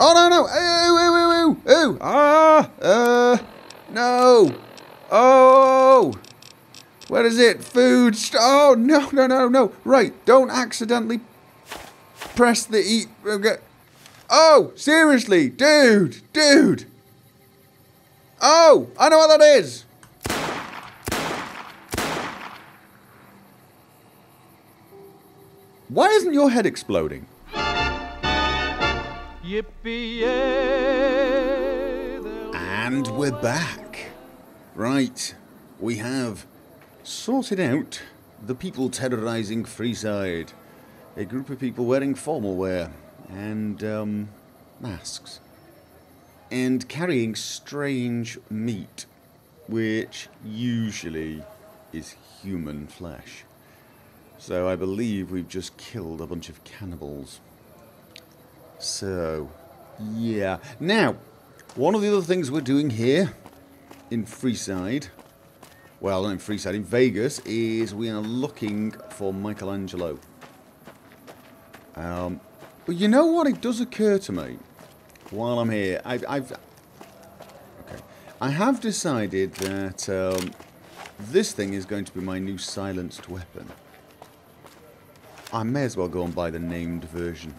Oh, no, no! Ooh, ooh, ooh, ooh, ooh! Ah! No! Oh! Where is it? Food oh, no, no, no, no! Right, don't accidentally press the eat... Oh! Seriously! Dude! Dude! Oh! I know what that is! Why isn't your head exploding? And we're back. Right, we have sorted out the people terrorizing Freeside. A group of people wearing formal wear and masks. And carrying strange meat, which usually is human flesh. So I believe we've just killed a bunch of cannibals. So, yeah. Now, one of the other things we're doing here in Freeside, well, not in Freeside, in Vegas, is we are looking for Michelangelo. But you know what? It does occur to me while I'm here. I have decided that this thing is going to be my new silenced weapon. I may as well go and buy the named version.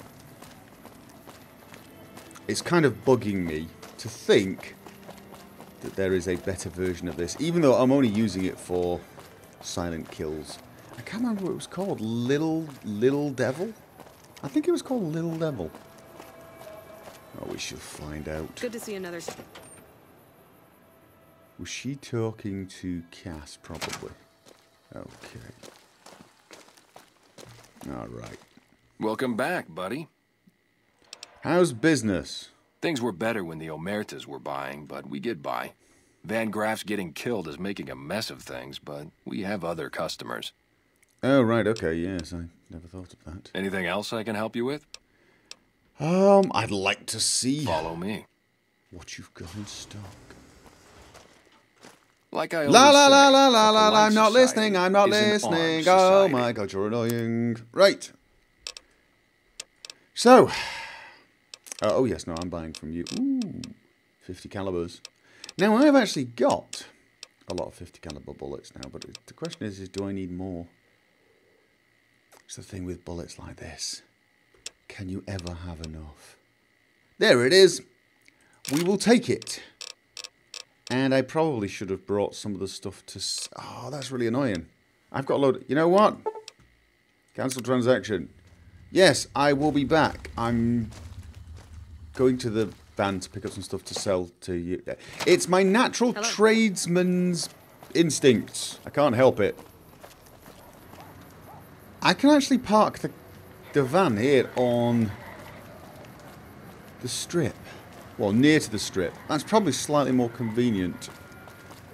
It's kind of bugging me to think that there is a better version of this, even though I'm only using it for silent kills. I can't remember what it was called. Little Devil? I think it was called Little Devil. Oh, we shall find out. Good to see another... Was she talking to Cass, probably? Okay. All right. Welcome back, buddy. How's business? Things were better when the Omertas were buying, but we get by. Van Graff's getting killed is making a mess of things, but we have other customers. Oh, right, okay, yes, I never thought of that. Anything else I can help you with? I'd like to see... Follow me. What you've got in stock. Like I always say, I'm not listening, I'm not listening. Oh my God, you're annoying. Right. So... oh, yes, no, I'm buying from you. Ooh, 50 calibers. Now, I've actually got a lot of 50 caliber bullets now, but the question is do I need more? It's the thing with bullets like this. Can you ever have enough? There it is. We will take it. And I probably should have brought some of the stuff to... Oh, that's really annoying. I've got a load... You know what? Cancel transaction. Yes, I will be back. I'm... going to the van to pick up some stuff to sell to you. It's my natural tradesman's instincts. I can't help it. I can actually park the van here on the strip. Well, near to the strip. That's probably slightly more convenient.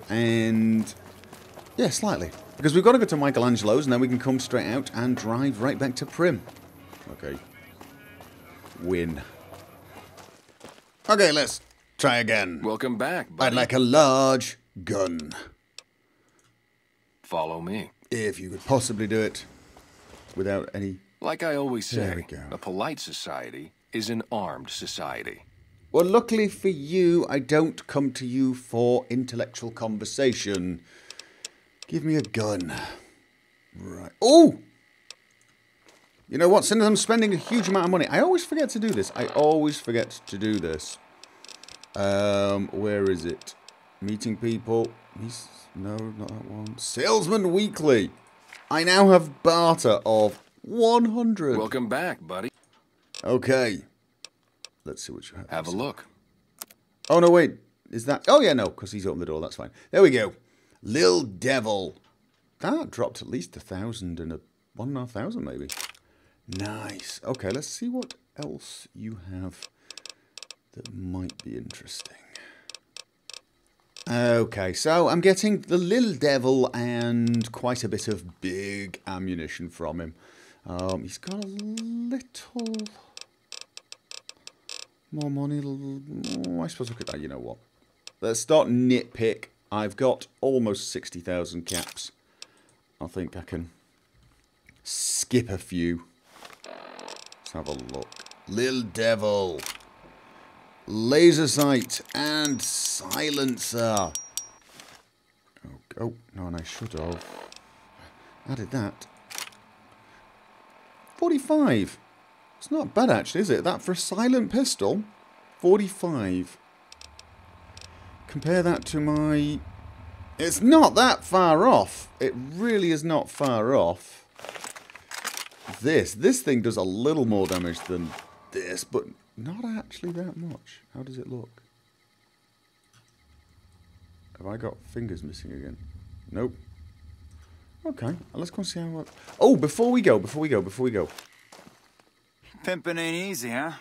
And, yeah, slightly. Because we've got to go to Michelangelo's and then we can come straight out and drive right back to Prim. Okay. Win. Okay, let's try again. Welcome back, buddy. I'd like a large gun. Follow me. If you could possibly do it without any... Like I always say, a polite society is an armed society. Well, luckily for you, I don't come to you for intellectual conversation. Give me a gun. Right. Oh! You know what? Since I'm spending a huge amount of money, I always forget to do this. I always forget to do this. Where is it? Meeting people. No, not that one. Salesman Weekly. I now have barter of 100. Welcome back, buddy. Okay. Let's see what you have. Have a look. Oh, no, wait. Is that... Oh, yeah, no, because he's opened the door. That's fine. There we go. Lil Devil. That dropped at least 1,000 and 1,500 maybe. Nice. Okay, let's see what else you have that might be interesting. Okay, so I'm getting the Lil Devil and quite a bit of big ammunition from him. He's got a little more money. I suppose I could... You know what? Let's start nitpick. I've got almost 60,000 caps. I think I can skip a few. Have a look. Lil Devil. laser sight and silencer. Oh, no, and I should have added that. 45. It's not bad, actually, is it? That for a silent pistol, 45. Compare that to my... It's not that far off. It really is not far off. This thing does a little more damage than this, but not actually that much. How does it look? Have I got fingers missing again? Nope. Okay, let's go and see how... Oh, before we go. Pimping ain't easy, huh?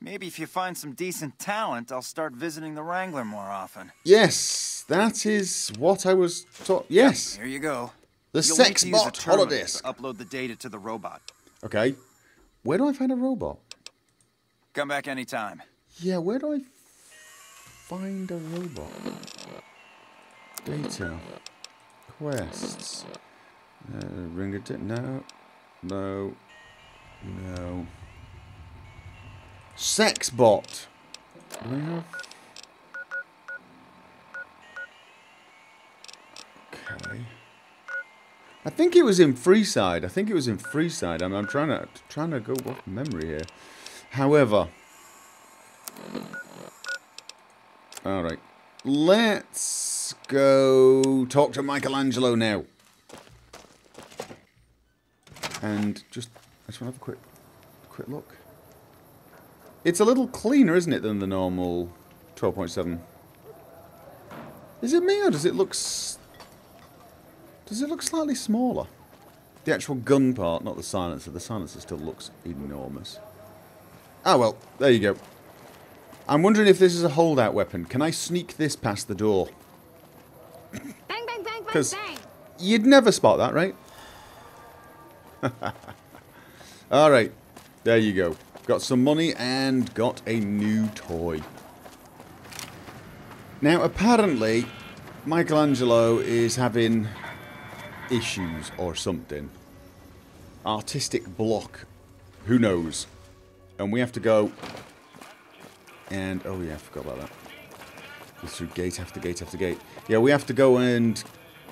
Maybe if you find some decent talent, I'll start visiting the Wrangler more often. Yes, that is what I was taught. Yes. Here you go. The Sexbot holodisc. Upload the data to the robot. Okay. Where do I find a robot? Come back anytime. Yeah, where do I find a robot? Data. Quests. Ring a dip. No. No. No. Sexbot. Do I have... Okay. I think it was in Freeside. I'm trying to go off memory here. However. Alright. Let's go talk to Michelangelo now. And I just want to have a quick look. It's a little cleaner, isn't it, than the normal 12.7? Is it me, or does it look slightly smaller? The actual gun part, not the silencer. The silencer still looks enormous. Ah, well, there you go. I'm wondering if this is a holdout weapon. Can I sneak this past the door? Bang, bang, bang, bang, because you'd never spot that, right? Alright, there you go. Got some money and got a new toy. Now, apparently, Michelangelo is having issues or something. Artistic block. Who knows? And we have to go... And, oh yeah, I forgot about that. Go through gate after gate after gate. Yeah, we have to go and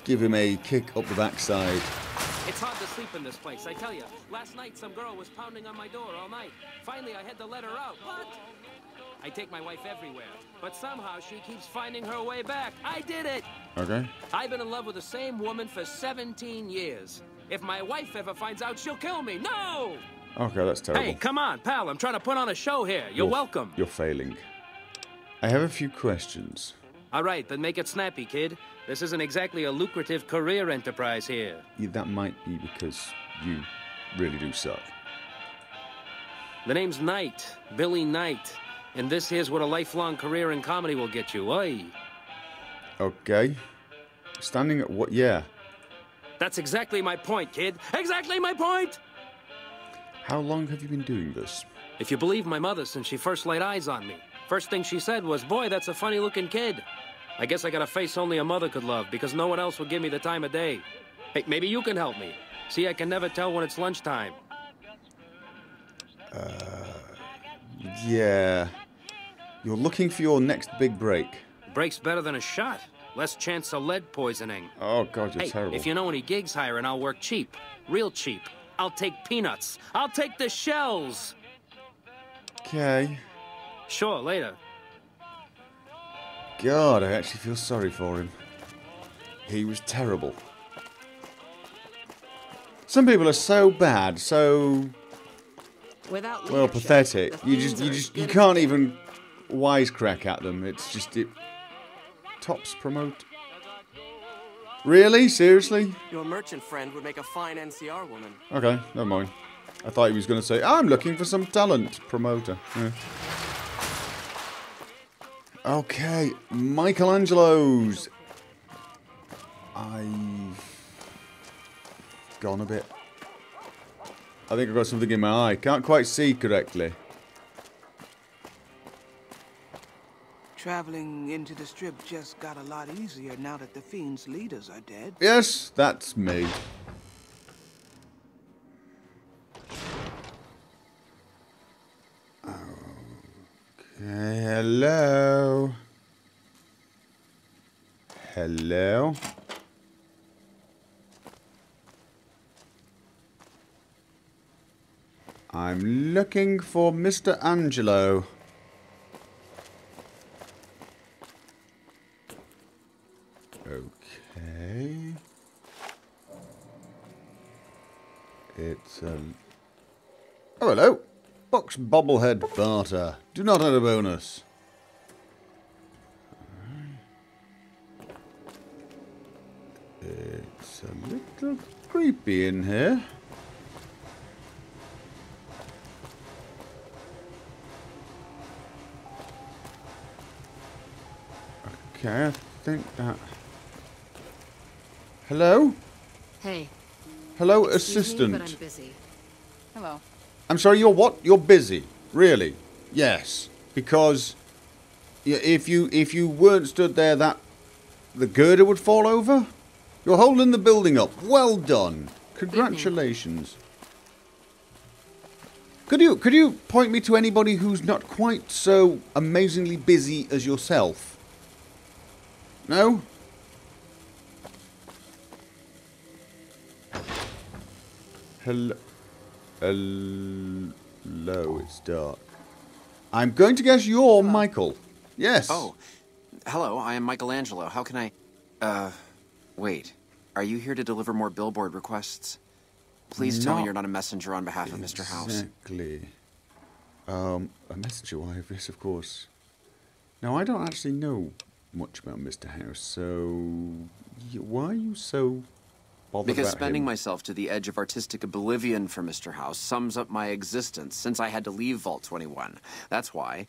give him a kick up the backside. It's hard to sleep in this place, I tell you. Last night some girl was pounding on my door all night. Finally I had to let her out. What? I take my wife everywhere, but somehow she keeps finding her way back. I did it! Okay. I've been in love with the same woman for 17 years. If my wife ever finds out, she'll kill me. No! Okay, that's terrible. Hey, come on, pal. I'm trying to put on a show here. You're welcome. You're failing. I have a few questions. All right, then make it snappy, kid. This isn't exactly a lucrative career enterprise here. Yeah, that might be because you really do suck. The name's Knight, Billy Knight. And this here's what a lifelong career in comedy will get you. Oi. Okay. Standing at what? Yeah. That's exactly my point, kid. Exactly my point! How long have you been doing this? If you believe my mother, since she first laid eyes on me. First thing she said was, boy, that's a funny-looking kid. I guess I got a face only a mother could love, because no one else would give me the time of day. Hey, maybe you can help me. See, I can never tell when it's lunchtime. Yeah. You're looking for your next big break. Break's better than a shot. Less chance of lead poisoning. Oh, God, you're terrible. If you know any gigs hiring, I'll work cheap. Real cheap. I'll take peanuts. I'll take the shells. Okay. Sure, later. God, I actually feel sorry for him. He was terrible. Some people are so bad, so well, pathetic. You can't even wisecrack at them. It's just it tops promote. Really? Seriously? Your merchant friend would make a fine NCR woman. Okay, never mind. I thought he was going to say, I'm looking for some talent promoter. Yeah. Okay, Michelangelo's. I've gone a bit. I think I've got something in my eye. Can't quite see correctly. Traveling into the Strip just got a lot easier now that the Fiend's leaders are dead. Yes, that's me. Hello. Hello. I'm looking for Mr. Angelo. Okay. It's oh, hello. Box bobblehead barter. Do not add a bonus. It's a little creepy in here. Okay, I think that... Hello? Hey. Hello, assistant. Excuse me, but I'm busy. Hello. I'm sorry, you're what? You're busy. Really? Yes. Because if you weren't stood there, that the girder would fall over? You're holding the building up. Well done. Congratulations. Could you point me to anybody who's not quite so amazingly busy as yourself? No? Hello. Hello, it's dark. I'm going to guess you're Michael. Yes. Oh, hello, I am Michelangelo. How can I... wait. Are you here to deliver more billboard requests? Please tell me you're not a messenger on behalf of Mr. House. Exactly. A messenger wife, yes, of course. Now, I don't actually know much about Mr. House, so why are you so bothered? Because spending myself to the edge of artistic oblivion for Mr. House sums up my existence since I had to leave Vault 21. That's why.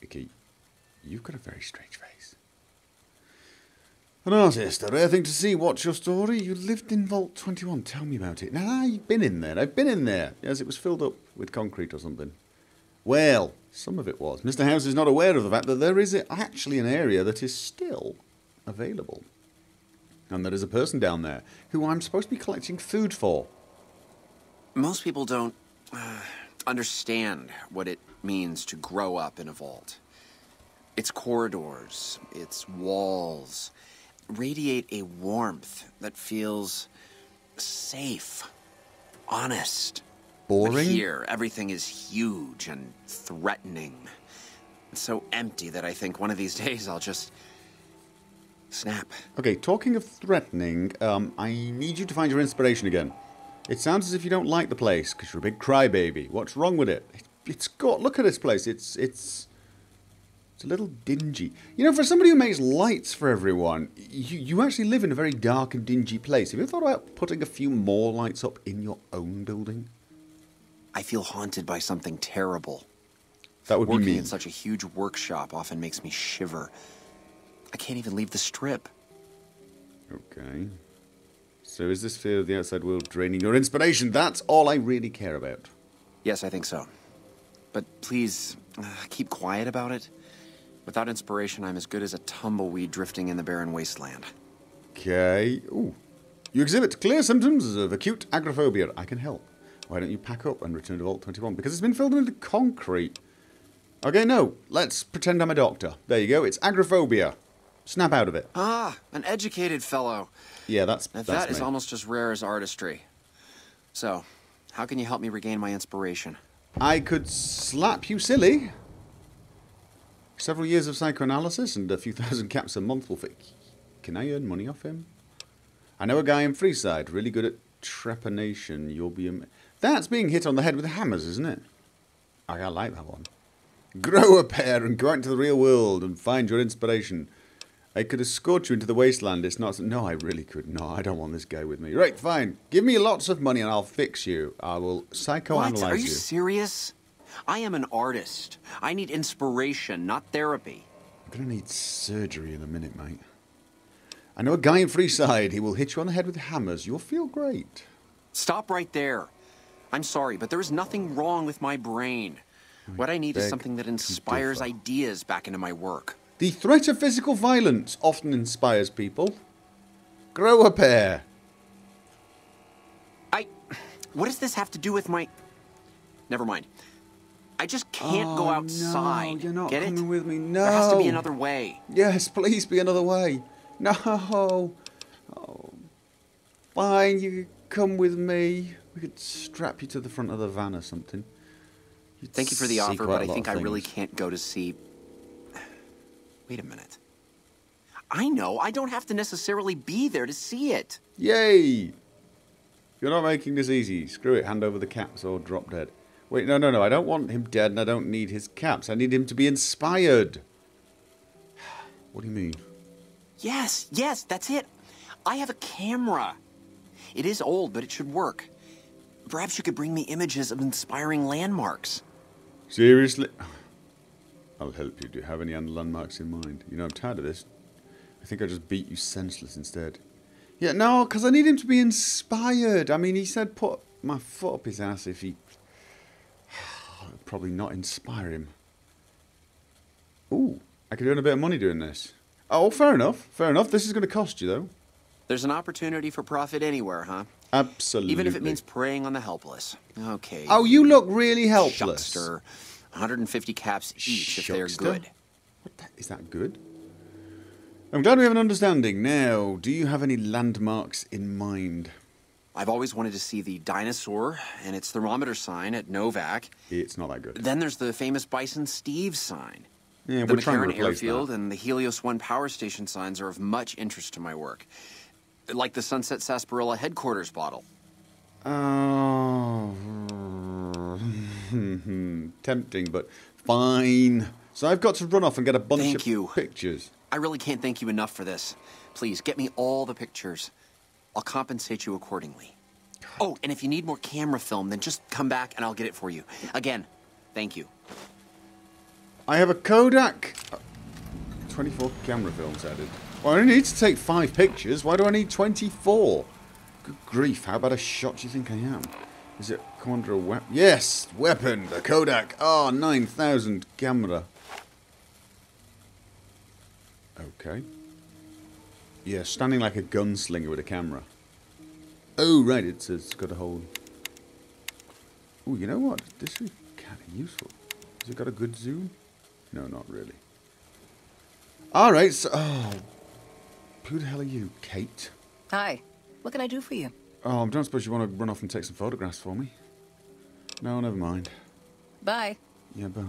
Ricky, you've got a very strange face. An artist, a rare thing to see. What's your story? You lived in Vault 21. Tell me about it. Now, I've been in there. I've been in there. Yes, it was filled up with concrete or something. Well, some of it was. Mr. House is not aware of the fact that there is actually an area that is still available. And there is a person down there who I'm supposed to be collecting food for. Most people don't understand what it means to grow up in a vault. Its corridors, its walls, radiate a warmth that feels safe, honest. Boring? But here, everything is huge and threatening. It's so empty that I think one of these days I'll just snap. Okay, talking of threatening, I need you to find your inspiration again. It sounds as if you don't like the place, because you're a big crybaby. What's wrong with it? It's got... Look at this place. It's a little dingy. You know, for somebody who makes lights for everyone, you actually live in a very dark and dingy place. Have you thought about putting a few more lights up in your own building? I feel haunted by something terrible. That would be me. Working in such a huge workshop often makes me shiver. I can't even leave the strip. Okay. So is this fear of the outside world draining your inspiration? That's all I really care about. Yes, I think so. But please, keep quiet about it. Without inspiration, I'm as good as a tumbleweed drifting in the barren wasteland. Okay. Ooh. You exhibit clear symptoms of acute agoraphobia. I can help. Why don't you pack up and return to Vault 21? Because it's been filled into concrete. Okay, no. Let's pretend I'm a doctor. There you go. It's agoraphobia. Snap out of it. Ah, an educated fellow. Yeah, that's me. Is almost as rare as artistry. So, how can you help me regain my inspiration? I could slap you silly. Several years of psychoanalysis and a few thousand caps a month will fit. Can I earn money off him? I know a guy in Freeside, really good at trepanation. You'll be... That's being hit on the head with hammers, isn't it? I like that one. Grow a pair and go out into the real world and find your inspiration. I could escort you into the wasteland. It's not... No, I really could not. I don't want this guy with me. Right, fine. Give me lots of money and I'll fix you. I will psychoanalyze you. What? Are you serious? I am an artist. I need inspiration, not therapy. I'm going to need surgery in a minute, mate. I know a guy in Freeside. He will hit you on the head with hammers. You'll feel great. Stop right there. I'm sorry, but there is nothing wrong with my brain. What I need is something that inspires ideas back into my work. The threat of physical violence often inspires people. Grow a pair. What does this have to do with my... Never mind. I just can't go outside. No, you're not Get coming it? With me. No. There has to be another way. Yes, please be another way. No. Oh, fine, you could come with me. We could strap you to the front of the van or something. You'd Thank you for the offer, but I think I really can't go to see... Wait a minute. I know, I don't have to necessarily be there to see it. Yay! You're not making this easy. Screw it, hand over the caps or drop dead. Wait, no, no, no, I don't want him dead and I don't need his caps. I need him to be inspired. What do you mean? Yes, yes, that's it. I have a camera. It is old, but it should work. Perhaps you could bring me images of inspiring landmarks. Seriously? I'll help you. Do you have any landmarks in mind? You know, I'm tired of this. I think I just beat you senseless instead. Yeah, no, because I need him to be inspired. I mean, he said put my foot up his ass if he... I'll probably not inspire him. Ooh, I could earn a bit of money doing this. Oh, fair enough. Fair enough. This is going to cost you, though. There's an opportunity for profit anywhere, huh? Absolutely. Even if it means preying on the helpless. Okay. Oh, you look really helpless. Shuckster. 150 caps each if they're good. What the, is that good? I'm glad we have an understanding. Now, do you have any landmarks in mind? I've always wanted to see the dinosaur and its thermometer sign at Novac. It's not that good. Then there's the famous Bison Steve sign. Yeah, the McCarran airfield and the Helios One power station signs are of much interest to my work. Like the Sunset Sarsaparilla headquarters bottle. Oh, tempting, but fine. So I've got to run off and get a bunch of pictures. I really can't thank you enough for this. Please, get me all the pictures. I'll compensate you accordingly. God. Oh, and if you need more camera film, then just come back and I'll get it for you. Again, thank you. I have a Kodak. 24 camera films added. Well, I only need to take 5 pictures. Why do I need 24? Good grief, how about a shot do you think I am? Is it commander a weapon? Yes, weapon, the Kodak R9000 camera. Okay. Yeah, standing like a gunslinger with a camera. Oh, right, it's got a whole... Oh, you know what? This is kind of useful. Has it got a good zoom? No, not really. Alright, so... Oh. Who the hell are you, Kate? Hi. What can I do for you? Oh, I don't suppose you want to run off and take some photographs for me? No, never mind. Bye. Yeah, bye.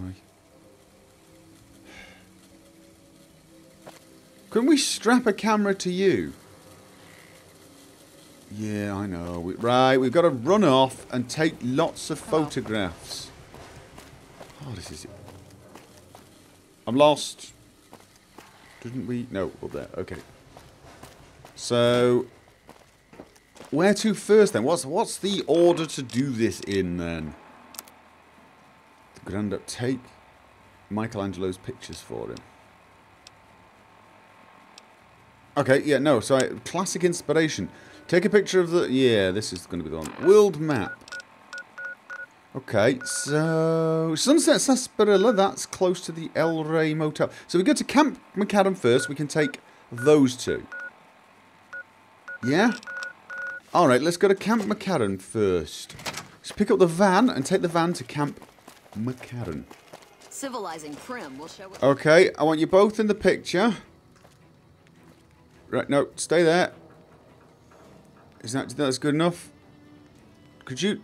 Can we strap a camera to you? Yeah, I know. Right, we've got to run off and take lots of photographs. Oh, this is... I'm lost. Didn't we? No, up there. Okay. So... Where to first, then? What's the order to do this in, then? Grand up, take Michelangelo's pictures for him. Okay, yeah, no, so classic inspiration. Take a picture of the... Yeah, this is going to be the one. World map. Okay, so... Sunset Sarsaparilla, that's close to the El Rey Motel. So we go to Camp McCarran first. We can take those two. Yeah? Alright, let's go to Camp McCarran first. Let's pick up the van and take the van to Camp McCarran. Civilizing Prim will show it. Okay, I want you both in the picture. Right, no, stay there. Is that's good enough? Could you...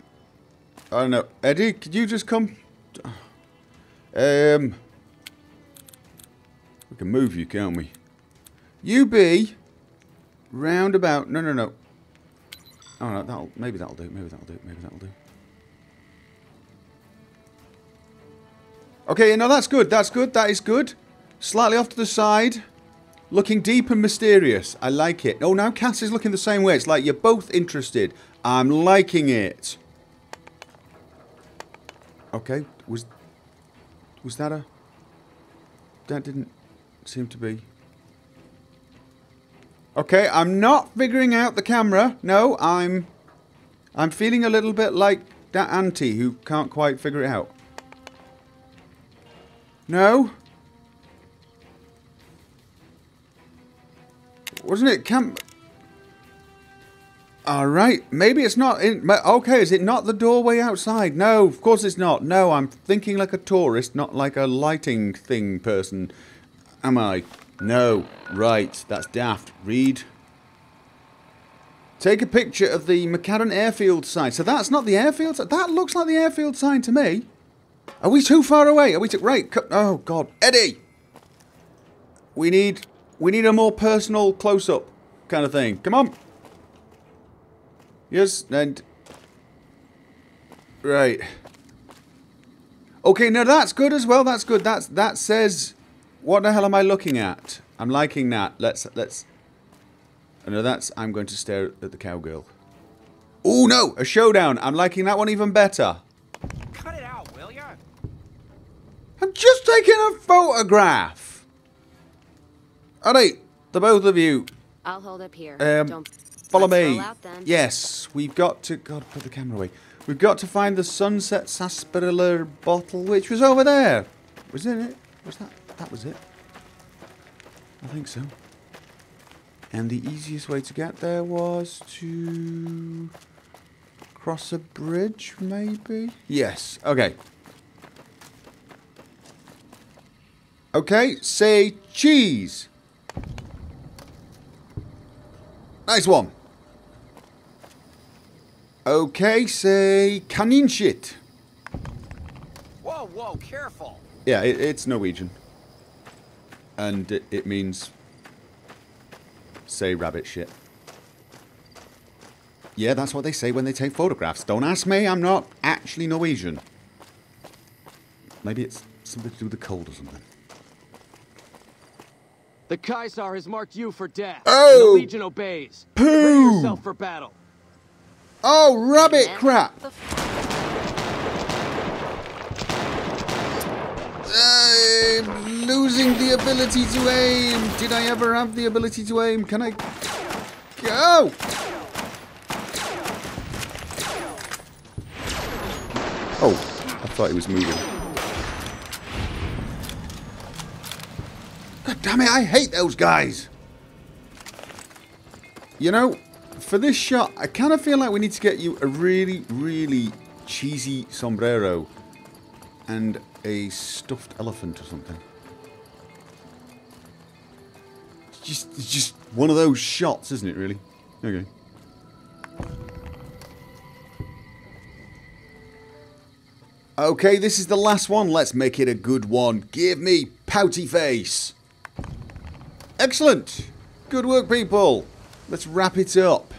I don't know. Eddie, could you just come? We can move you, can't we? You be... Roundabout... No, no, no. All right, that'll maybe that'll do. Okay, no, that's good. That's good. That is good. Slightly off to the side, looking deep and mysterious. I like it. Oh, now Cass is looking the same way. It's like you're both interested. I'm liking it. Okay, was that a? That didn't seem to be. Okay, I'm not figuring out the camera. No, I'm feeling a little bit like that auntie who can't quite figure it out. No? Wasn't it All right, maybe it's not in... Okay, is it not the doorway outside? No, of course it's not. No, I'm thinking like a tourist, not like a lighting thing person. Am I? No. Right, that's daft. Read. Take a picture of the McCarran airfield sign. So that's not the airfield sign? That looks like the airfield sign to me. Are we too far away? Are we too... Right, oh, God. Eddie! We need a more personal close-up kind of thing. Come on. Yes, and... Right. Okay, now that's good as well. That's good. That says... What the hell am I looking at? I'm liking that. Let's... Oh, no, that's... I'm going to stare at the cowgirl. Oh, no! A showdown! I'm liking that one even better. Cut it out, will ya? I'm just taking a photograph! Alright, the both of you. I'll hold up here. Don't... Follow me. Yes, we've got to... God, put the camera away. We've got to find the Sunset Sarsaparilla bottle, which was over there. Was it? Was that? That was it. I think so. And the easiest way to get there was to... cross a bridge, maybe? Yes, okay. Okay, say cheese. Nice one. Okay, say canine shit. Whoa, whoa, careful. Yeah, it's Norwegian. And it means... say rabbit shit. Yeah, that's what they say when they take photographs. Don't ask me, I'm not actually Norwegian. Maybe it's something to do with the cold or something. The Kaisar has marked you for death. Oh! The Legion obeys. Poo! Bring yourself for battle. Oh, rabbit crap! I'm losing the ability to aim. Did I ever have the ability to aim? Can I go? Oh, I thought he was moving. God damn it! I hate those guys. You know, for this shot, I kind of feel like we need to get you a really, really cheesy sombrero and a stuffed elephant or something. It's just one of those shots, isn't it, really? Okay. Okay, this is the last one. Let's make it a good one. Give me pouty face. Excellent. Good work, people. Let's wrap it up.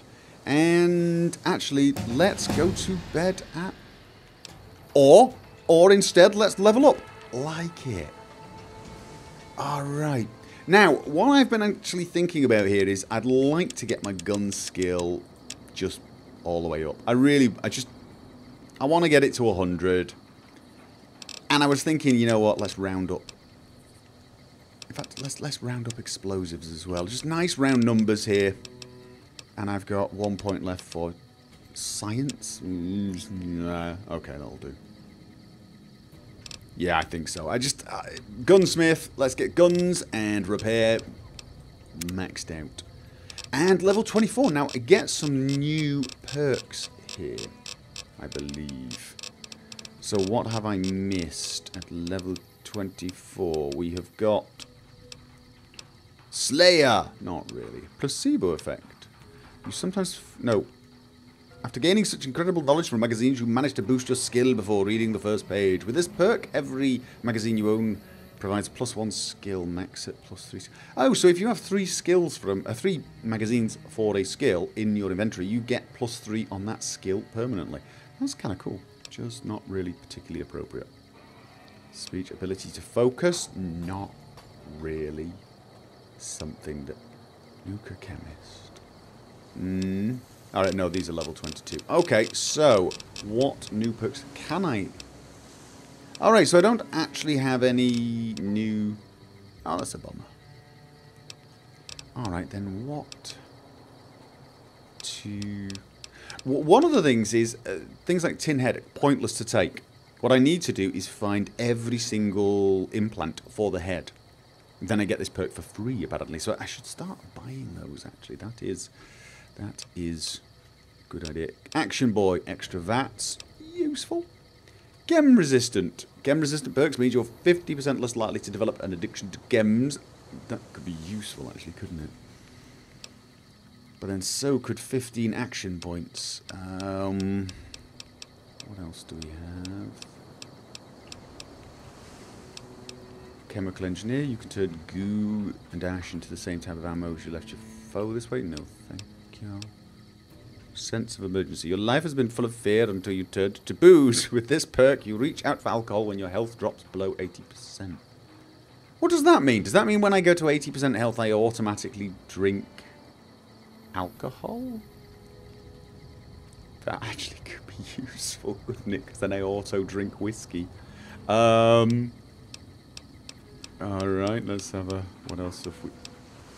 And actually, let's go to bed at... Or instead, let's level up. Like it. Alright. Now, what I've been actually thinking about here is I'd like to get my gun skill just all the way up. I want to get it to 100. And I was thinking, you know what, let's round up. In fact, let's round up explosives as well. Just nice round numbers here. And I've got 1 point left for science. Okay, that'll do. Yeah, I think so. Gunsmith, let's get guns and repair maxed out. And level 24. Now, I get some new perks here, I believe. So what have I missed at level 24? We have got Slayer. Not really. Placebo effect. You sometimes... No. After gaining such incredible knowledge from magazines, you manage to boost your skill before reading the first page. With this perk, every magazine you own provides +1 skill, max at +3. Oh, so if you have three magazines for a skill in your inventory, you get +3 on that skill permanently. That's kind of cool. Just not really particularly appropriate. Speech ability to focus, not really something that... Nuka Chemist. Alright, no, these are level 22. Okay, so, what new perks can I... Alright, so I don't actually have any new... Oh, that's a bummer. Alright, then what... to... One of the things is, things like Tinhead, pointless to take. What I need to do is find every single implant for the head. Then I get this perk for free, apparently, so I should start buying those, actually. That is... Good idea. Action Boy, extra vats. Useful. Gem resistant. Gem resistant perks means you're 50% less likely to develop an addiction to gems. That could be useful, actually, couldn't it? But then so could 15 action points. What else do we have? Chemical engineer. You can turn goo and ash into the same type of ammo as you left your foe this way. No, thank you. Sense of emergency. Your life has been full of fear until you turned to booze. With this perk, you reach out for alcohol when your health drops below 80%. What does that mean? Does that mean when I go to 80% health, I automatically drink alcohol? That actually could be useful, wouldn't it? Because then I auto drink whiskey. Alright, let's have a... What else have we...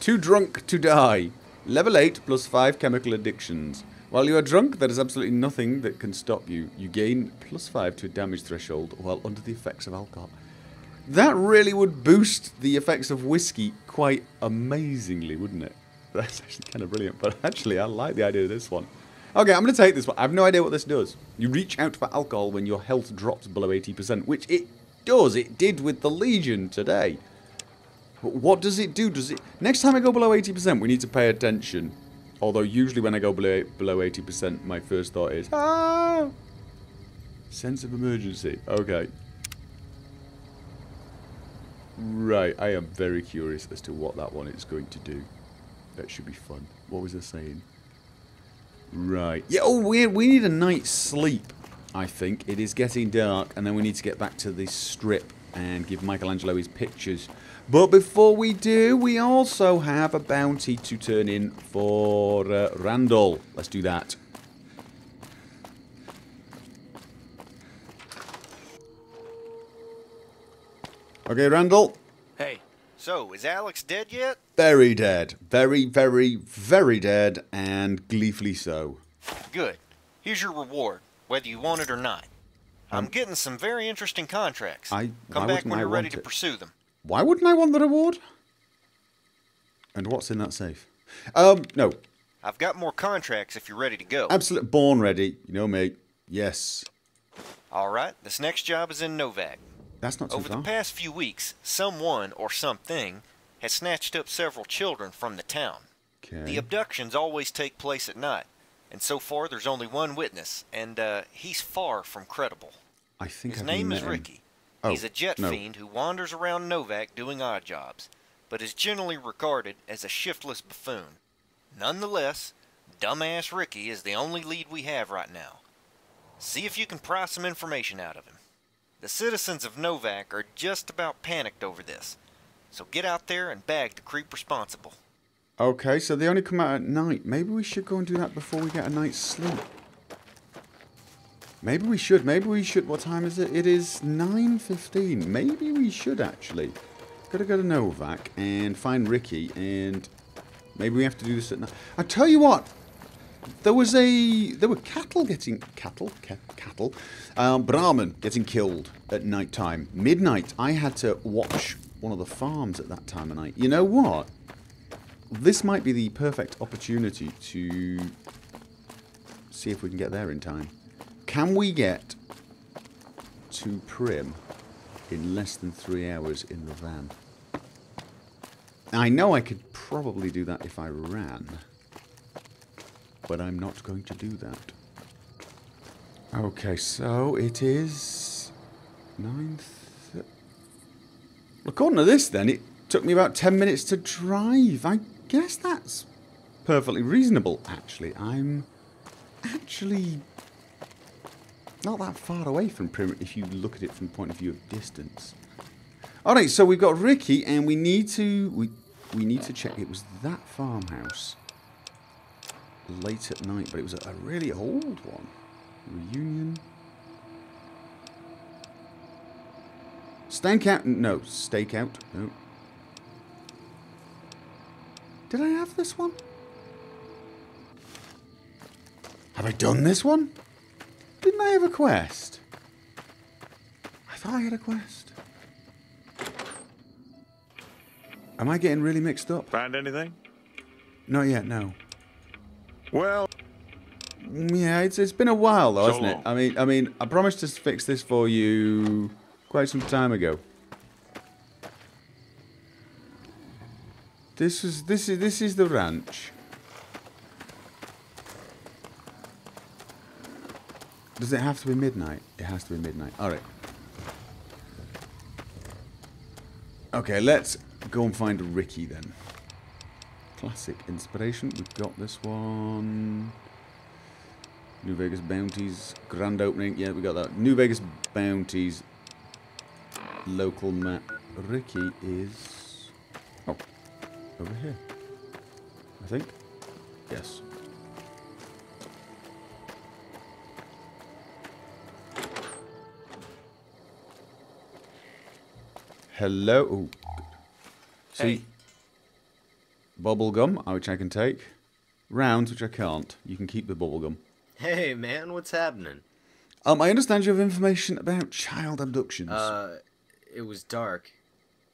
Too drunk to die. Level 8 plus 5 chemical addictions. While you are drunk, there is absolutely nothing that can stop you. You gain plus 5 to a damage threshold while under the effects of alcohol. That really would boost the effects of whiskey quite amazingly, wouldn't it? That's actually kind of brilliant, but actually I like the idea of this one. Okay, I'm going to take this one. I have no idea what this does. You reach out for alcohol when your health drops below 80%, which it does. It did with the Legion today. But what does it do? Does it... Next time I go below 80%, we need to pay attention. Although usually when I go below 80%, my first thought is... Ah! Sense of emergency. Okay. Right, I am very curious as to what that one is going to do. That should be fun. What was I saying? Right. Yeah, oh, we need a night's sleep, I think. It is getting dark, and then we need to get back to the strip and give Michelangelo his pictures. But before we do, we also have a bounty to turn in for Randall. Let's do that. Okay, Randall. Hey, so is Alex dead yet? Very dead. Very, very, very dead, and gleefully so. Good. Here's your reward, whether you want it or not. I'm getting some very interesting contracts. Come back when you're ready to pursue them. Why wouldn't I want the reward? And what's in that safe? No. I've got more contracts if you're ready to go. Absolute born ready. You know me. Yes. All right. This next job is in Novac. That's not too far. Over the past few weeks, someone or something has snatched up several children from the town. Okay. The abductions always take place at night. And so far, there's only one witness. And he's far from credible. I think I've met him. His name is Ricky. Oh, he's a jet fiend who wanders around Novac doing odd jobs, but is generally regarded as a shiftless buffoon. Nonetheless, dumbass Ricky is the only lead we have right now. See if you can pry some information out of him. The citizens of Novac are just about panicked over this, so get out there and bag the creep responsible. Okay, so they only come out at night. Maybe we should go and do that before we get a night's sleep. Maybe we should. Maybe we should. What time is it? It is 9:15. Maybe we should, actually. Gotta go to Novac and find Ricky, and maybe we have to do this at night. I tell you what. There were cattle getting... Cattle? Brahman getting killed at night time. Midnight. I had to watch one of the farms at that time of night. You know what? This might be the perfect opportunity to see if we can get there in time. Can we get to Prim in less than 3 hours in the van? I know I could probably do that if I ran, but I'm not going to do that. Okay, so it is 9:30. According to this, then, it took me about 10 minutes to drive. I guess that's perfectly reasonable, actually. I'm actually... not that far away from Prim if you look at it from the point of view of distance. Alright, so we've got Ricky and we need to... We need to check. It was that farmhouse late at night, but it was a really old one. Reunion. Stakeout? No. Stakeout? No. Did I have this one? Have I done this one? Didn't I have a quest? I thought I had a quest. Am I getting really mixed up? Find anything? Not yet, no. Well, Yeah, it's been a while though, hasn't it? I mean, I promised to fix this for you quite some time ago. This is the ranch. Does it have to be midnight? It has to be midnight. All right. Okay, let's go and find Ricky then. Classic inspiration. We've got this one. New Vegas Bounties. Grand opening. Yeah, we got that. New Vegas Bounties. Local map. Ricky is... Oh. Over here. I think. Yes. Hello. Ooh. See? Hey. Bubblegum, which I can take. Rounds, which I can't. You can keep the bubblegum. Hey, man, what's happening? I understand you have information about child abductions. It was dark.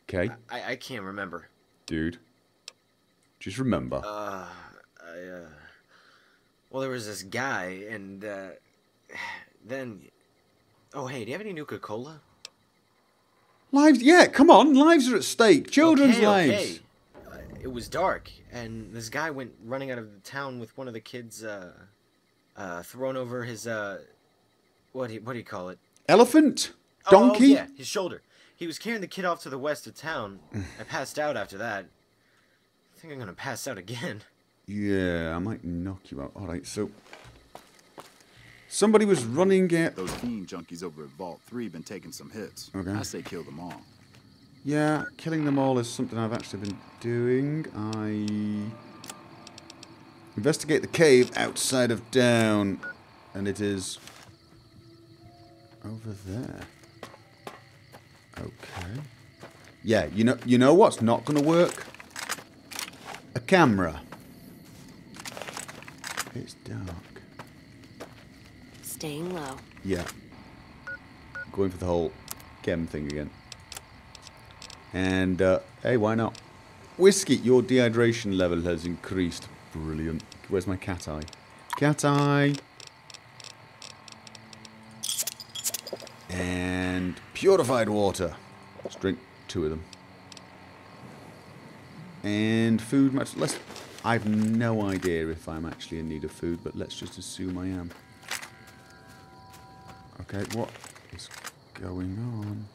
Okay. I can't remember. Dude. Just remember. Well, there was this guy, and, then... Oh, hey, do you have any Nuka-Cola? Lives? Yeah, come on. Lives are at stake. Children's lives. It was dark, and this guy went running out of the town with one of the kids, thrown over his, what do you call it? Elephant? Donkey? Oh, yeah, his shoulder. He was carrying the kid off to the west of town. I passed out after that. I think I'm gonna pass out again. Yeah, I might knock you out. Alright, so... Somebody was running at... Those Fiend junkies over at Vault 3 been taking some hits. Okay. I say kill them all. Yeah, killing them all is something I've actually been doing. I investigate the cave outside of town, and it is over there. Okay. Yeah, you know what's not going to work? A camera. It's dark. Staying low. Yeah. Going for the whole chem thing again. And, hey, why not? Whiskey, your dehydration level has increased. Brilliant. Where's my cat eye? Cat eye! And purified water. Let's drink 2 of them. And food match. I've no idea if I'm actually in need of food, but let's just assume I am. Okay, what is going on?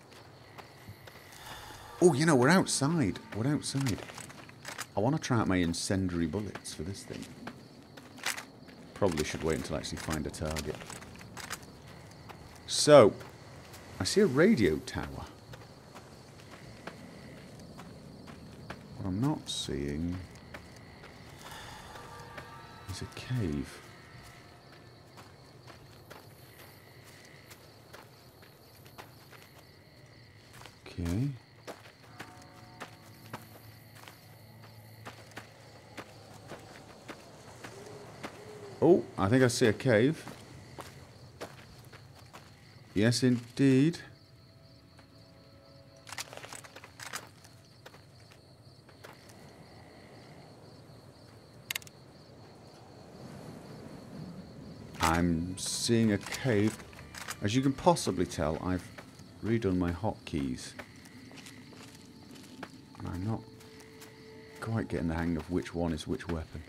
Oh, you know, we're outside. We're outside. I want to try out my incendiary bullets for this thing. Probably should wait until I actually find a target. So, I see a radio tower. What I'm not seeing is a cave. Okay. Oh, I think I see a cave. Yes, indeed. I'm seeing a cave. As you can possibly tell, I've redone my hotkeys. And I'm not quite getting the hang of which one is which weapon.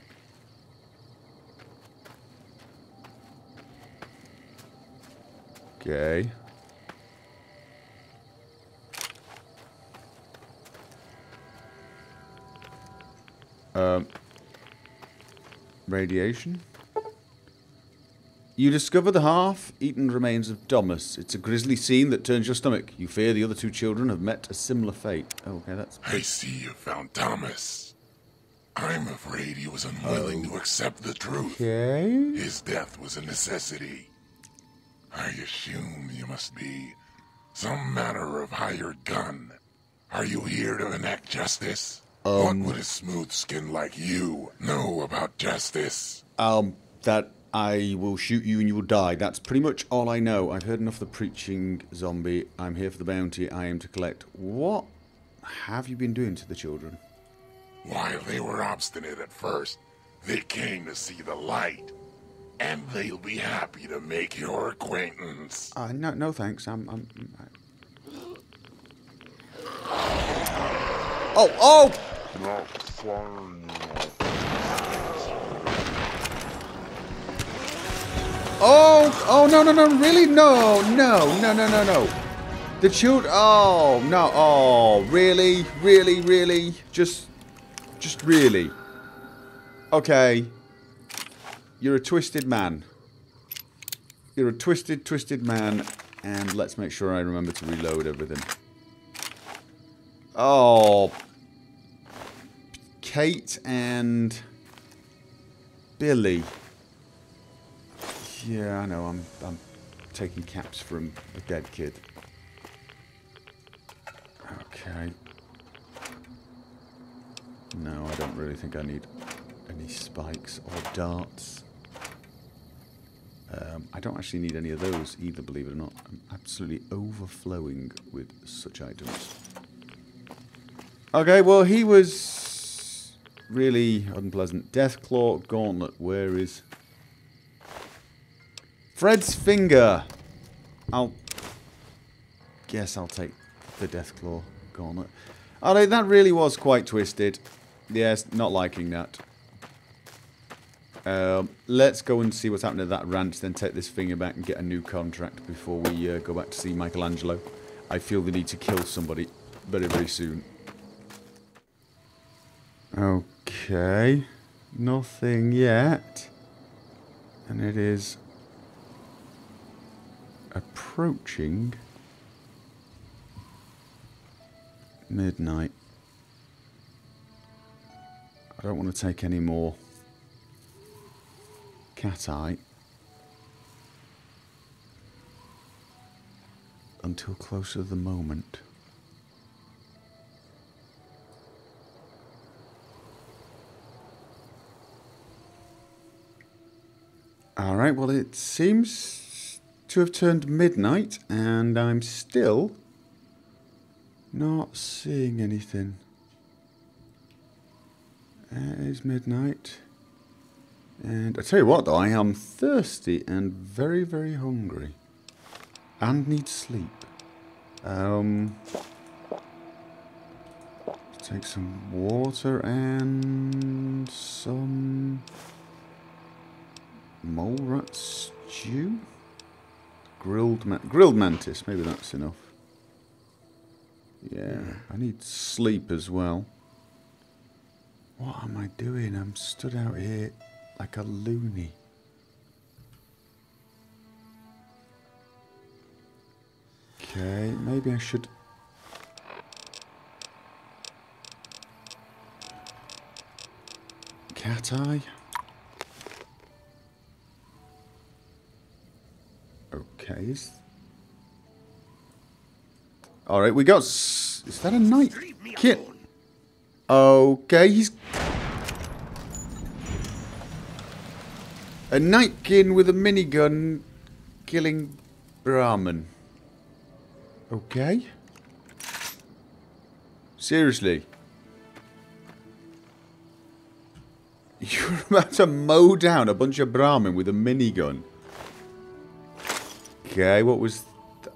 Okay. Radiation. You discover the half-eaten remains of Domus. It's a grisly scene that turns your stomach. You fear the other 2 children have met a similar fate. Okay, that's... I see you found Domus. I'm afraid he was unwilling to accept the truth. Okay. His death was a necessity. I assume you must be some manner of hired gun. Are you here to enact justice? What would a smooth skin like you know about justice? That I will shoot you and you will die. That's pretty much all I know. I've heard enough of the preaching zombie. I'm here for the bounty I am to collect. What have you been doing to the children? While they were obstinate at first, they came to see the light. and they'll be happy to make your acquaintance. No thanks. Oh! Not fun. Oh! No! Really? No! The children. Oh no! Oh, really? Just really. Okay. You're a twisted man. You're a twisted man. And let's make sure I remember to reload everything. Oh. Kate and Billy. Yeah, I know. I'm taking caps from a dead kid. Okay. No, I don't really think I need any spikes or darts. I don't actually need any of those either, believe it or not. I'm absolutely overflowing with such items. Okay, well, he was really unpleasant. Deathclaw gauntlet. Where is... Fred's finger! I'll... guess I'll take the Deathclaw gauntlet. Oh, that really was quite twisted. Yes, not liking that. Let's go and see what's happened at that ranch, then take this finger back and get a new contract before we go back to see Michelangelo. I feel the need to kill somebody very soon. Okay. Nothing yet. And it is... approaching... midnight. I don't want to take any more cat eye until closer the moment. All right, well, it seems to have turned midnight and I'm still not seeing anything. It is midnight. And I tell you what, though, I am thirsty and very hungry. And need sleep. Take some water and some mole rat stew. Grilled mantis, maybe that's enough. Yeah, I need sleep as well. What am I doing? I'm stood out here like a loony. Okay, maybe I should... cat eye? Okay, alright, we got... is that a night kit? Okay, he's... a nightkin with a minigun killing Brahmin. Okay. Seriously. You're about to mow down a bunch of Brahmin with a minigun. Okay, what was...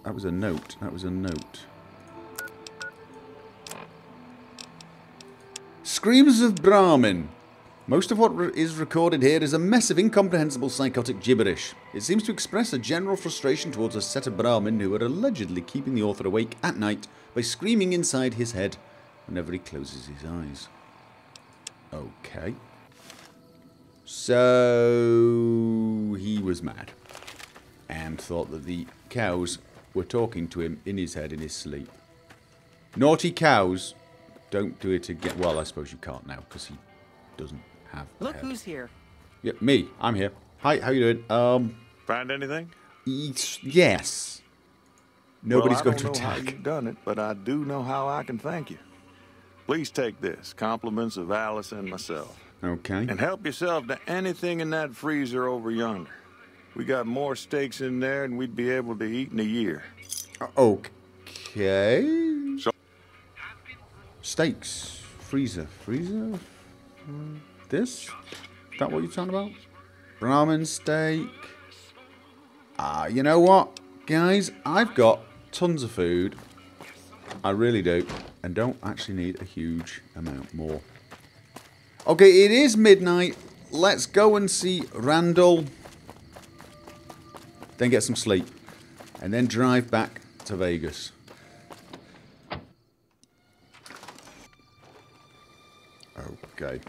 that was a note. That was a note. Screams of Brahmin. Most of what is recorded here is a mess of incomprehensible psychotic gibberish. It seems to express a general frustration towards a set of Brahmin who are allegedly keeping the author awake at night by screaming inside his head whenever he closes his eyes. Okay. So... he was mad. And thought that the cows were talking to him in his head in his sleep. Naughty cows... don't do it again. Well, I suppose you can't now because he doesn't have. Look who's here. Yep, yeah, me. I'm here. Hi, how you doing? Find anything? Yes. Nobody's going to attack. I don't know how you've done it, but I do know how I can thank you. Please take this. Compliments of Alice and myself. Okay. And help yourself to anything in that freezer over yonder. We got more steaks in there than we'd be able to eat in a year. Okay. Steaks. Freezer. This? Is that what you're talking about? Brahmin steak. You know what, guys? I've got tons of food. I really do. And don't actually need a huge amount more. Okay, it is midnight. Let's go and see Randall. Then get some sleep. And then drive back to Vegas. Okay.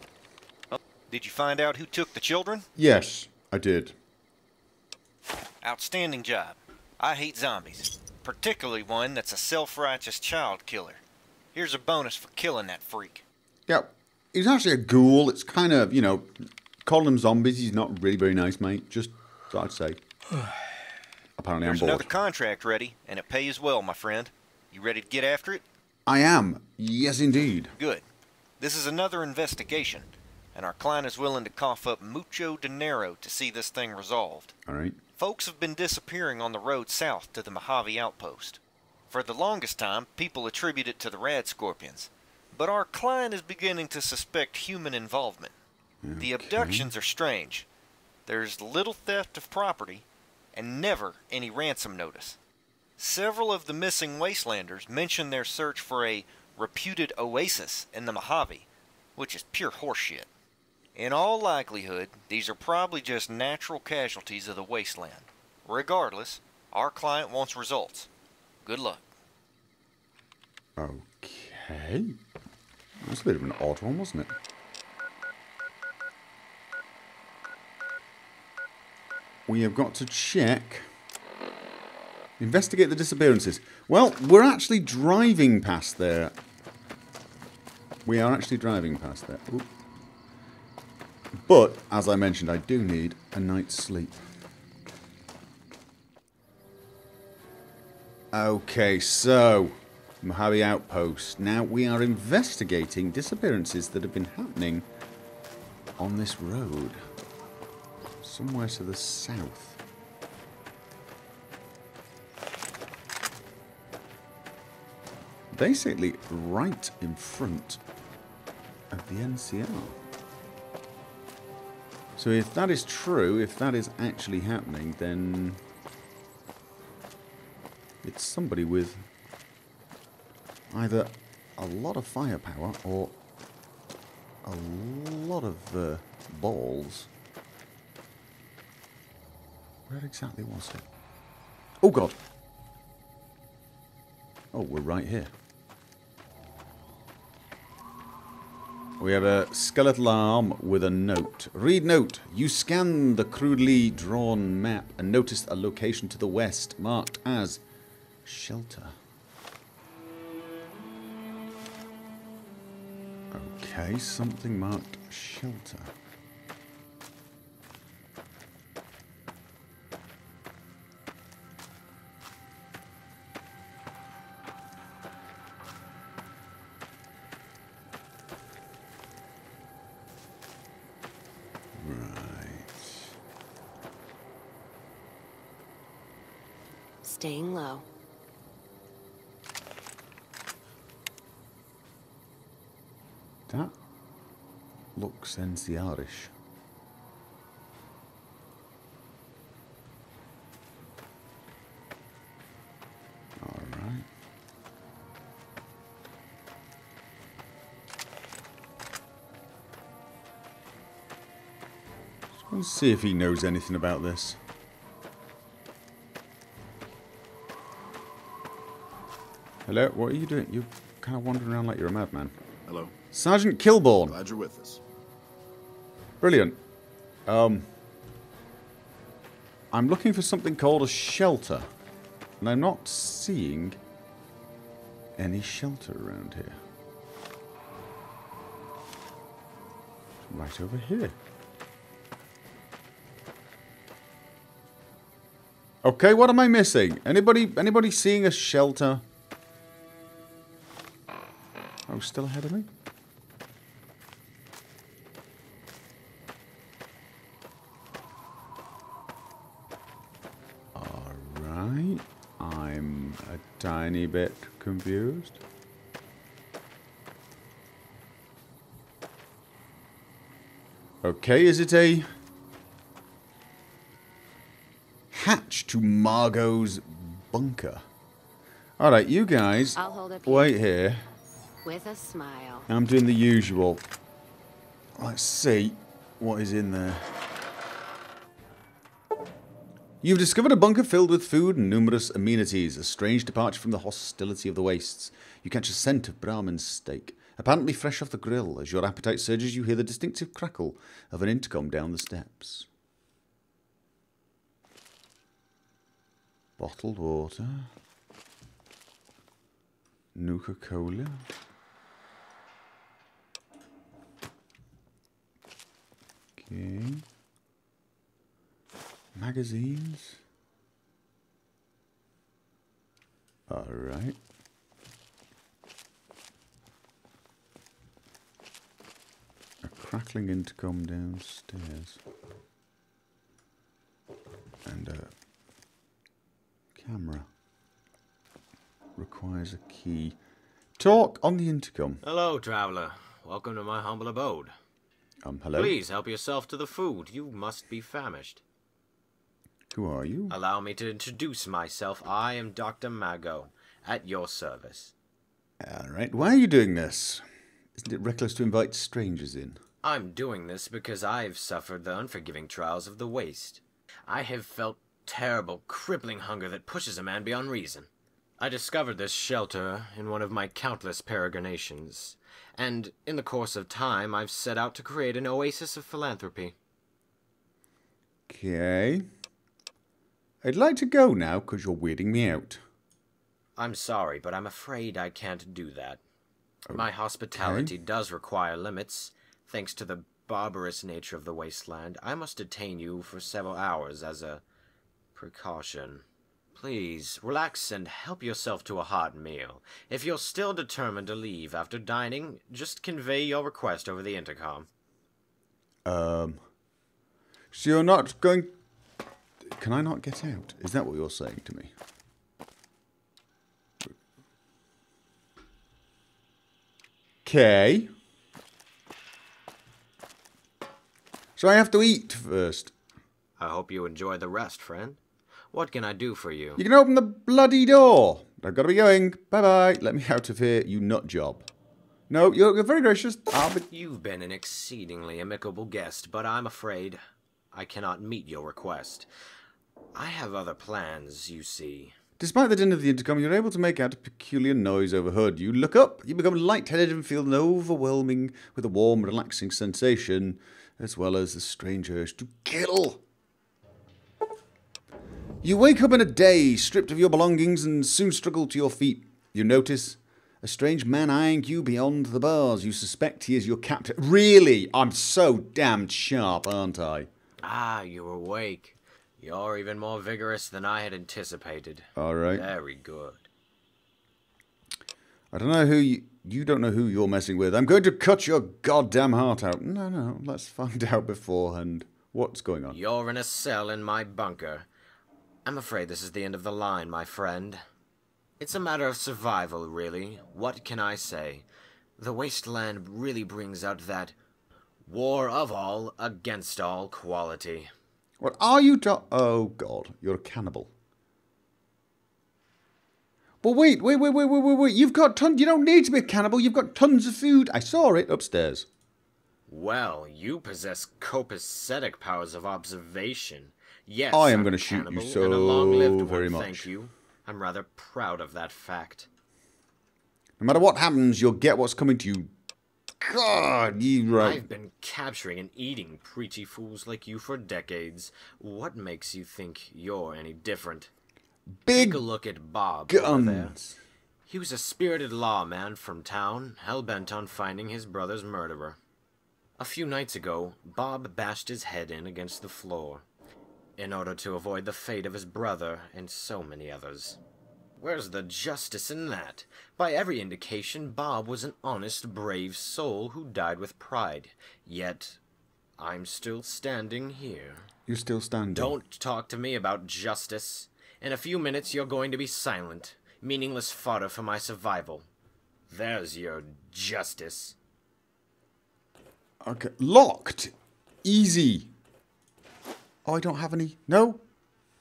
Did you find out who took the children? Yes, I did. Outstanding job. I hate zombies. Particularly one that's a self-righteous child killer. Here's a bonus for killing that freak. Yeah, he's actually a ghoul. It's kind of, you know, calling him zombies, he's not really very nice, mate. Just thought I'd say. Apparently I'm bored. There's another contract ready, and it pays well, my friend. You ready to get after it? I am. Yes, indeed. Good. This is another investigation, and our client is willing to cough up mucho dinero to see this thing resolved. All right. Folks have been disappearing on the road south to the Mojave Outpost. For the longest time, people attribute it to the rad scorpions, but our client is beginning to suspect human involvement. Okay. The abductions are strange. There's little theft of property, and never any ransom notice. Several of the missing wastelanders mention their search for a reputed oasis in the Mojave, which is pure horseshit. In all likelihood, these are probably just natural casualties of the wasteland. Regardless, our client wants results. Good luck. Okay. That's a bit of an odd one, wasn't it? We have got to check. Investigate the disappearances. Well, we're actually driving past there. We are actually driving past there. Ooh. But, as I mentioned, I do need a night's sleep. Okay, so, Mojave Outpost. Now, we are investigating disappearances that have been happening on this road. Somewhere to the south. Basically, right in front of the NCR. So if that is true, if that is actually happening, then it's somebody with either a lot of firepower or a lot of balls. Where exactly was it? Oh, God. Oh, we're right here. We have a skeletal arm with a note. Read note. You scan the crudely drawn map and notice a location to the west marked as shelter. Okay, something marked shelter. Staying low. That looks NCR-ish. All right. Let's see if he knows anything about this. Hello, what are you doing? You're kind of wandering around like you're a madman. Hello. Sergeant Kilbourne. Glad you're with us. Brilliant. I'm looking for something called a shelter. And I'm not seeing any shelter around here. It's right over here. Okay, what am I missing? Anybody seeing a shelter? Oh, still ahead of me? Alright. I'm a tiny bit confused. Okay, is it a to Margot's bunker. Alright, you guys, wait here. With a smile. I'm doing the usual. Let's see what is in there. You've discovered a bunker filled with food and numerous amenities, a strange departure from the hostility of the wastes. You catch a scent of Brahmin steak, apparently fresh off the grill. As your appetite surges, you hear the distinctive crackle of an intercom down the steps. Bottled water. Nuka-Cola. Okay. Magazines. All right. A crackling intercom downstairs. And a camera. Requires a key. Talk on the intercom. Hello, traveler. Welcome to my humble abode. Hello. Please help yourself to the food. You must be famished. Who are you? Allow me to introduce myself. I am Dr. Mago, at your service. Alright, why are you doing this? Isn't it reckless to invite strangers in? I'm doing this because I've suffered the unforgiving trials of the waste. I have felt terrible, crippling hunger that pushes a man beyond reason. I discovered this shelter in one of my countless peregrinations, and in the course of time I've set out to create an oasis of philanthropy. Okay. I'd like to go now, because you're weirding me out. I'm sorry, but I'm afraid I can't do that. Okay. My hospitality does require limits. Thanks to the barbarous nature of the wasteland, I must detain you for several hours as a precaution. Please, relax and help yourself to a hot meal. If you're still determined to leave after dining, just convey your request over the intercom. So you're not going... Can I not get out? Is that what you're saying to me? Okay. So I have to eat first. I hope you enjoy the rest, friend. What can I do for you? You can open the bloody door. I've got to be going. Bye-bye. Let me out of here, you nut job. No, you're very gracious. You've been an exceedingly amicable guest, but I'm afraid I cannot meet your request. I have other plans, you see. Despite the din of the intercom, you're able to make out a peculiar noise overhead. You look up, you become lightheaded and feel overwhelming with a warm, relaxing sensation, as well as the strange urge to kill. You wake up in a daze, stripped of your belongings, and soon struggle to your feet. You notice a strange man eyeing you beyond the bars. You suspect he is your captain. Really? I'm so damned sharp, aren't I? Ah, you're awake. You're even more vigorous than I had anticipated. All right. Very good. I don't know who you don't know who you're messing with. I'm going to cut your goddamn heart out. No, let's find out beforehand. What's going on? You're in a cell in my bunker. I'm afraid this is the end of the line, my friend. It's a matter of survival, really. What can I say? The wasteland really brings out that... war of all, against all quality. What are you Oh, God. You're a cannibal. But wait. You've got tons... You don't need to be a cannibal. You've got tons of food. I saw it upstairs. Well, you possess copacetic powers of observation. Yes, I am going to shoot you so very much. Thank you. I'm rather proud of that fact. No matter what happens, you'll get what's coming to you. God, you right. I've been capturing and eating preachy fools like you for decades. What makes you think you're any different? Big. Take a look at Bob over there. He was a spirited lawman from town, hell-bent on finding his brother's murderer. A few nights ago, Bob bashed his head in against the floor in order to avoid the fate of his brother and so many others. Where's the justice in that? By every indication, Bob was an honest, brave soul who died with pride. Yet, I'm still standing here. You're still standing. Don't talk to me about justice. In a few minutes, you're going to be silent. Meaningless fodder for my survival. There's your justice. Okay. Locked. Easy. Oh, I don't have any. No.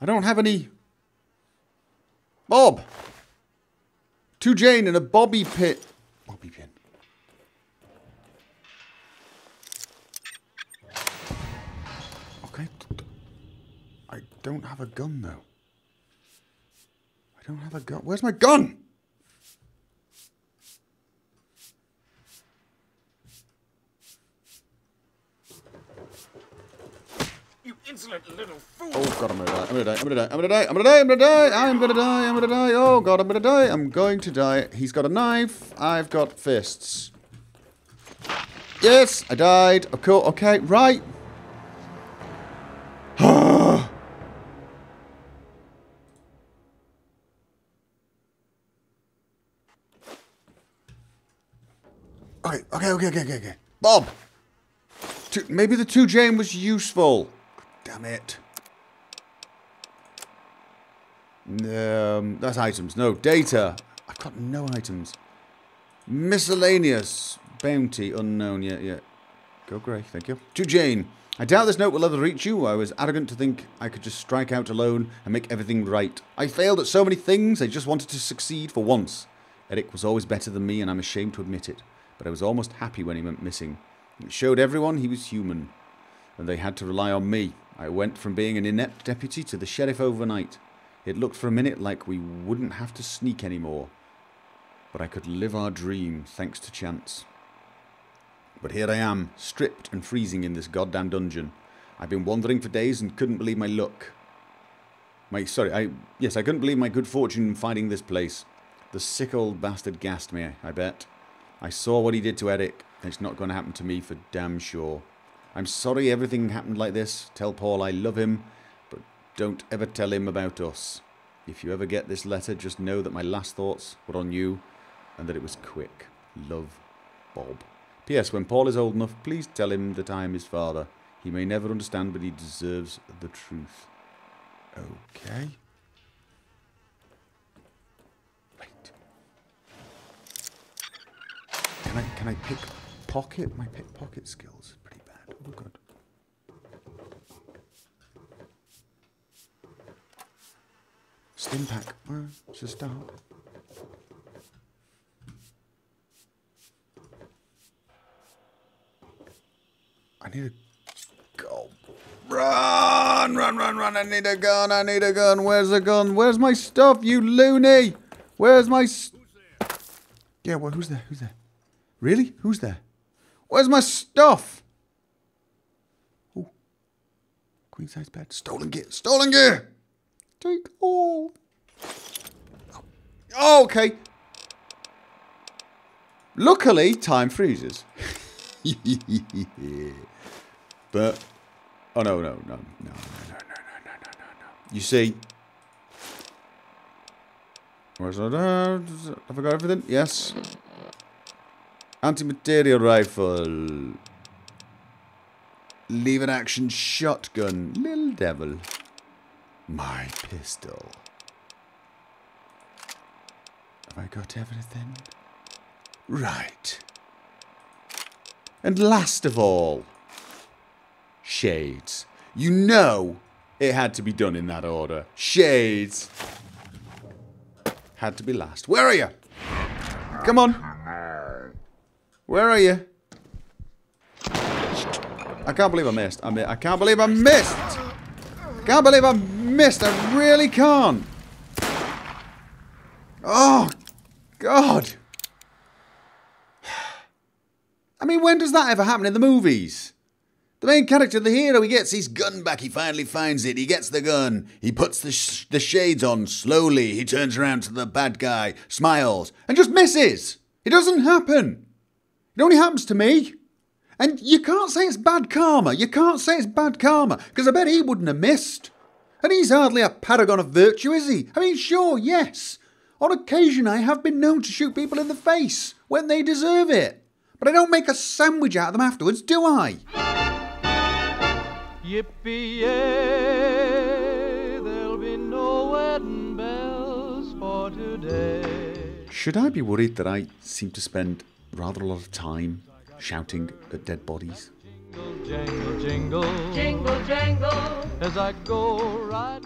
I don't have any. Bob! To Jane in a bobby pit. Bobby pin. Okay. I don't have a gun, though. I don't have a gun. Where's my gun? You insolent little fool! Oh god, I'm gonna die. Oh god, I'm going to die. He's got a knife. I've got fists. Yes, I died. Oh, cool. Okay, right. Okay. Bob! Maybe the 2J was useful. Damn it. That's items. No, data. I've got no items. Miscellaneous. Bounty. Unknown. Yeah. Go grey. Thank you. To Jane. I doubt this note will ever reach you. I was arrogant to think I could just strike out alone and make everything right. I failed at so many things. I just wanted to succeed for once. Eric was always better than me and I'm ashamed to admit it. But I was almost happy when he went missing. It showed everyone he was human. And they had to rely on me. I went from being an inept deputy to the sheriff overnight. It looked for a minute like we wouldn't have to sneak anymore. But I could live our dream, thanks to chance. But here I am, stripped and freezing in this goddamn dungeon. I've been wandering for days and couldn't believe my luck. I couldn't believe my good fortune in finding this place. The sick old bastard gassed me, I bet. I saw what he did to Eric, and it's not going to happen to me for damn sure. I'm sorry everything happened like this. Tell Paul I love him, but don't ever tell him about us. If you ever get this letter, just know that my last thoughts were on you, and that it was quick. Love, Bob. P.S. When Paul is old enough, please tell him that I am his father. He may never understand, but he deserves the truth. Okay. Wait. Can I pickpocket? My pickpocket skills. Oh, God. Stim pack. It's a start. I need a... Go. Run. I need a gun. Where's the gun? Where's my stuff, you loony? Where's my... Yeah, well, who's there? Really? Who's there? Where's my stuff? Queen size bed. Stolen gear! Take all. Oh, okay. Luckily, time freezes. But, oh no. You see. Where's that? Have I got everything? Yes. Anti-material rifle. Lever action shotgun. Little devil. My pistol. Have I got everything? Right. And last of all, shades. You know it had to be done in that order. Shades. Had to be last. Where are you? Come on. Where are you? I can't believe I missed. I really can't. Oh, God. I mean, when does that ever happen in the movies? The main character, the hero, he gets his gun back. He finally finds it. He gets the gun. He puts the shades on slowly. He turns around to the bad guy, smiles, and just misses. It doesn't happen. It only happens to me. And you can't say it's bad karma. Because I bet he wouldn't have missed. And he's hardly a paragon of virtue, is he? I mean, sure, yes. On occasion, I have been known to shoot people in the face when they deserve it. But I don't make a sandwich out of them afterwards, do I? Yippee-yay, there'll be no wedding bells for today. Should I be worried that I seem to spend rather a lot of time shouting at dead bodies? Jingle, jingle, jingle, jingle, jangle, as I go right...